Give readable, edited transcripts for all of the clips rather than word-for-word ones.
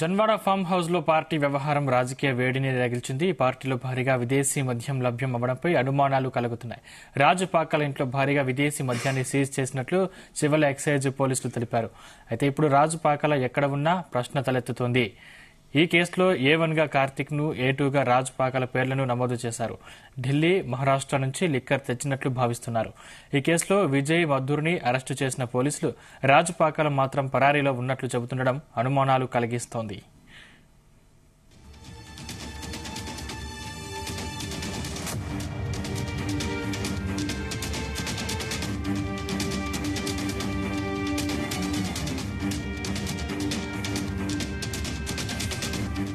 Janwada farm house లో party వ్యవహారం రాజకీయ వేడిని రగిల్చింది. ఈ పార్టీలో భారీగా విదేశీ మద్యం లభ్యం అవ్వడంపై అనుమానాలు కలుగుతున్నాయి. రాజ్ పాకాల ఇంట్లో భారీగా విదేశీ మద్యాన్ని సీజ్ చేసినట్లు సివిల్ ఎక్సైజ్ పోలీసులు తెలిపారు. అయితే ఇప్పుడు రాజ్ పాకాల ఎక్కడ ఉన్నా ప్రశ్న తలెత్తుతోంది. ఈ కేసులో A1 గా కార్తిక్ ను, A2 గా రాజ్ పాకాల పేర్లను నమోదు చేశారు. ఢిల్లీ, మహారాష్ట్ర నుంచి లిక్కర్ తెచ్చినట్లు భావిస్తున్నారు. ఈ కేసులో విజయ్ మద్దూరిని అరెస్టు చేసిన పోలీసులు రాజ్ పాకాల మాత్రం పరారీలో ఉన్నట్లు చెబుతుండడం అనుమానాలు కలిగిస్తోంది.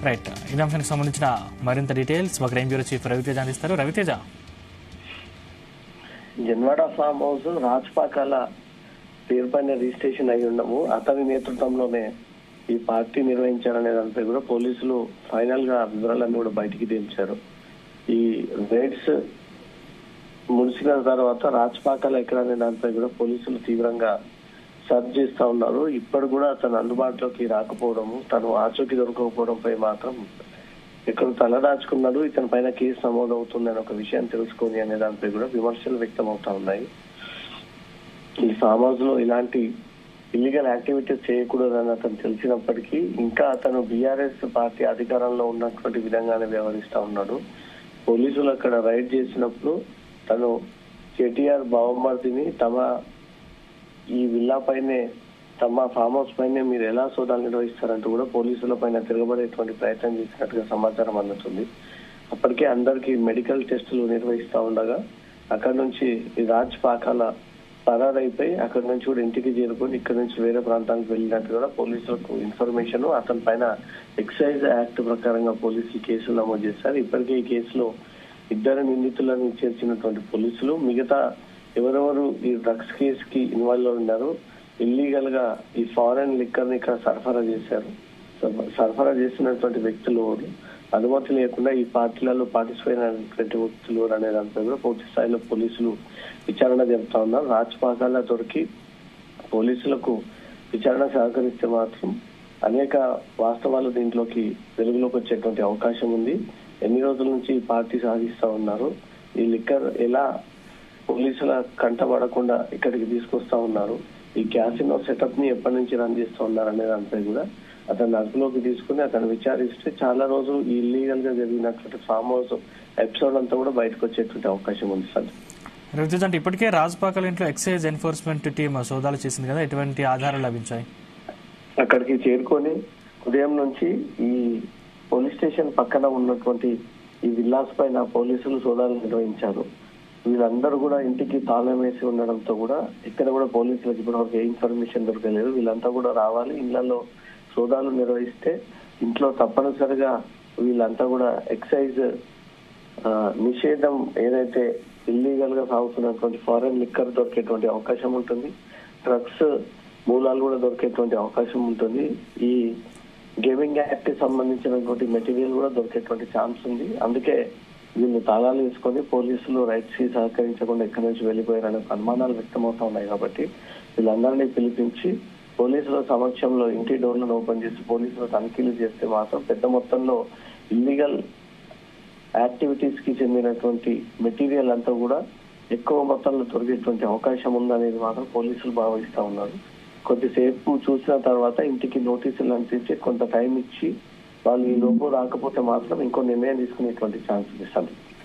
రైట్, ఈ అంశానికి సంబంధించిన మరింత డీటెయిల్స్ మా క్రైమ్ బ్యూరో చీఫ్ రవితేజ అందిస్తారు. రవితేజ, జన్వాడ ఫామ్ హౌస్ రాజ్ పాకాల పేరు పైన రిజిస్ట్రేషన్ అయి ఉండము, అతని నేతృత్వంలోనే ఈ పార్టీ నిర్వహించారనే దానిపై కూడా పోలీసులు ఫైనల్ గా వివరాలన్నీ కూడా బయటికి దించారు. ఈ రైడ్స్ ముగిసిన తర్వాత రాజ్ పాకాల ఎక్కడనే దానిపై కూడా పోలీసులు తీవ్రంగా సర్చ్ చేస్తా ఉన్నారు. ఇప్పుడు కూడా తన అందుబాటులోకి రాకపోవడము, తను ఆచూకీ దొరకకపోవడంపై మాత్రం ఇక్కడ తలదాచుకున్నాడు. ఇతని పైన కేసు నమోదు అవుతుందని ఒక విషయం తెలుసుకొని అనే దానిపై కూడా విమర్శలు వ్యక్తం అవుతా ఉన్నాయి. ఈ ఫామ్ హౌస్ లో ఇలాంటి ఇల్లీగల్ యాక్టివిటీస్ చేయకూడదని అతను తెలిసినప్పటికీ ఇంకా అతను BRS పార్టీ అధికారంలో ఉన్నటువంటి విధంగానే వ్యవహరిస్తా ఉన్నాడు. పోలీసులు అక్కడ రైడ్ చేసినప్పుడు తను KTR బావమర్దిని తమ ఈ విల్లా పైనే, తమ ఫామ్ హౌస్ పైనే మీరు ఎలా సోదాలు నిర్వహిస్తారంటూ కూడా పోలీసుల పైన తిరగబడేటువంటి ప్రయత్నం చేసినట్టుగా సమాచారం అందుతుంది. అప్పటికే అందరికీ మెడికల్ టెస్టులు నిర్వహిస్తా ఉండగా అక్కడ నుంచి రాజ్ పాకాల పరారైపోయి అక్కడి నుంచి కూడా ఇంటికి చేరుకొని ఇక్కడ నుంచి వేరే ప్రాంతానికి వెళ్ళినట్టు కూడా పోలీసులకు ఇన్ఫర్మేషన్, అతని పైన ఎక్సైజ్ యాక్ట్ ప్రకారంగా పోలీసులు కేసులు నమోదు చేశారు. ఇప్పటికే ఈ కేసులో 2 నిందితులను చేర్చినటువంటి పోలీసులు మిగతా ఎవరెవరు ఈ డ్రగ్స్ కేసు కి ఇన్వాల్వ్ ఉన్నారు, ఇల్లీగల్ గా ఈ ఫారెన్ లిక్కర్ ని ఇక్కడ సరఫరా చేశారు, సరఫరా చేసినటువంటి వ్యక్తులు అనుమతి లేకుండా ఈ పార్టీలలో పార్టిసిపేట్ అయినటువంటి వ్యక్తులు అనే దానిపై కూడా పూర్తి స్థాయిలో పోలీసులు విచారణ జరుపుతా ఉన్నారు. రాజ్ పాకాల దొరికి పోలీసులకు విచారణ సహకరిస్తే మాత్రం అనేక వాస్తవాలు దీంట్లోకి వెలుగులోకి వచ్చేటువంటి అవకాశం ఉంది. ఎన్ని రోజుల నుంచి ఈ పార్టీ సాగిస్తా ఉన్నారు, ఈ లిక్కర్ ఎలా పోలీసుల కంటపడకుండా ఇక్కడికి తీసుకొస్తా ఉన్నారు, ఈ క్యాసినో సెటప్ ని ఎప్పటి నుంచి రన్ చేస్తూ ఉన్నారు అనే దానిపై కూడా అతన్ని అదుపులోకి తీసుకుని అతను విచారిస్తే చాలా రోజులు ఈ ఇల్లీగల్ గా జరిగినటువంటి ఫామ్ హౌస్ ఎపిసోడ్ అంతా కూడా బయటకు వచ్చేటువంటి అవకాశం ఉంది. సార్ రవితేజ్, అంటే ఇప్పటికే రాజ్ పాకాల ఇంట్లో ఎక్సైజ్ ఎన్ఫోర్స్మెంట్ టీమ్ సోదాలు చేసింది కదా, ఎటువంటి ఆధారాలు లభించాయి? అక్కడికి చేరుకొని ఉదయం నుంచి ఈ పోలీస్ స్టేషన్ పక్కన ఉన్నటువంటి ఈ విల్లాస్ పైన పోలీసులు సోదాలు నిర్వహించారు. వీళ్ళందరూ కూడా ఇంటికి తాళం వేసి ఉండడంతో కూడా ఇక్కడ కూడా పోలీసులకు ఇప్పటివరకు ఏ ఇన్ఫర్మేషన్ దొరకలేదు. వీళ్ళంతా కూడా రావాలి, ఇళ్లలో సోదాలు నిర్వహిస్తే ఇంట్లో తప్పనిసరిగా వీళ్ళంతా కూడా ఎక్సైజ్ నిషేధం ఏదైతే ఇల్లీగల్ గా సాగుతున్నటువంటి ఫారెన్ లిక్కర్ దొరికేటువంటి అవకాశం ఉంటుంది, డ్రగ్స్ మూలాలు కూడా దొరికేటువంటి అవకాశం ఉంటుంది, ఈ గేమింగ్ యాక్ట్ కి సంబంధించినటువంటి మెటీరియల్ కూడా దొరికేటువంటి ఛాన్స్ ఉంది. అందుకే వీళ్ళు తాళాలు వేసుకొని పోలీసులు రైట్స్ కి సహకరించకుండా ఎక్కడి నుంచి వెళ్లిపోయారనే అనుమానాలు వ్యక్తమవుతా ఉన్నాయి. కాబట్టి వీళ్ళందరినీ పిలిపించి పోలీసుల సమక్షంలో ఇంటి డోర్లను ఓపెన్ చేసి పోలీసులు తనిఖీలు చేస్తే మాత్రం పెద్ద మొత్తంలో ఇల్లీగల్ యాక్టివిటీస్ కి చెందినటువంటి మెటీరియల్ అంతా కూడా ఎక్కువ మొత్తంలో దొరికేటువంటి అవకాశం ఉందనేది మాత్రం పోలీసులు భావిస్తా ఉన్నారు. కొద్దిసేపు చూసిన తర్వాత ఇంటికి నోటీసులు అందించి కొంత టైం ఇచ్చి వాళ్ళు ఈ లోపు రాకపోతే మాత్రం ఇంకో నిర్ణయం తీసుకునేటువంటి ఛాన్స్ ఇస్తుంది.